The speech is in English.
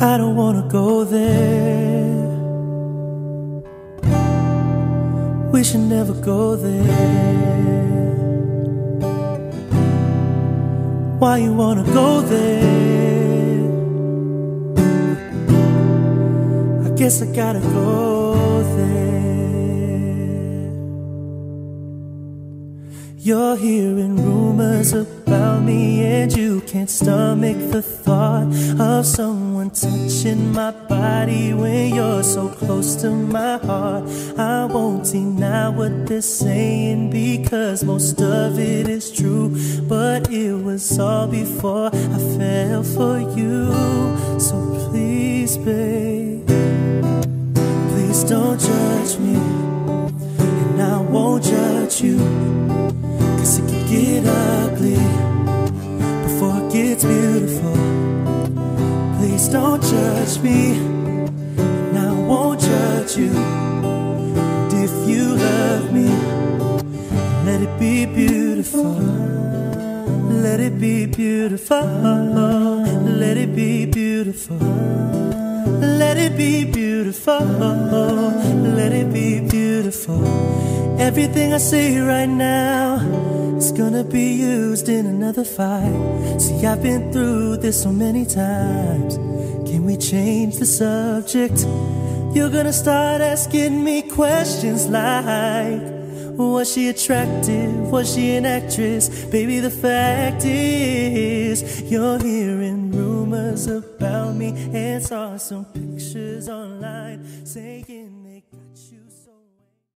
I don't wanna go there. We should never go there. Why you wanna go there? I guess I gotta go there. You're hearing rumors about me, and you can't stomach the thought of someone touching my body when you're so close to my heart. I won't deny what they're saying because most of it is true, but it was all before I fell for you. So please, babe, please don't judge me, and I won't judge you, 'cause it can get ugly before it gets beautiful. Please don't judge me, and I won't judge you. And if you love me, let it be beautiful. Let it be beautiful. Let it be beautiful. Let it be beautiful. Let it be beautiful. Everything I say right now, it's gonna be used in another fight. See, I've been through this so many times. Can we change the subject? You're gonna start asking me questions like, was she attractive? Was she an actress? Baby, the fact is, you're hearing rumors about me and saw some pictures online saying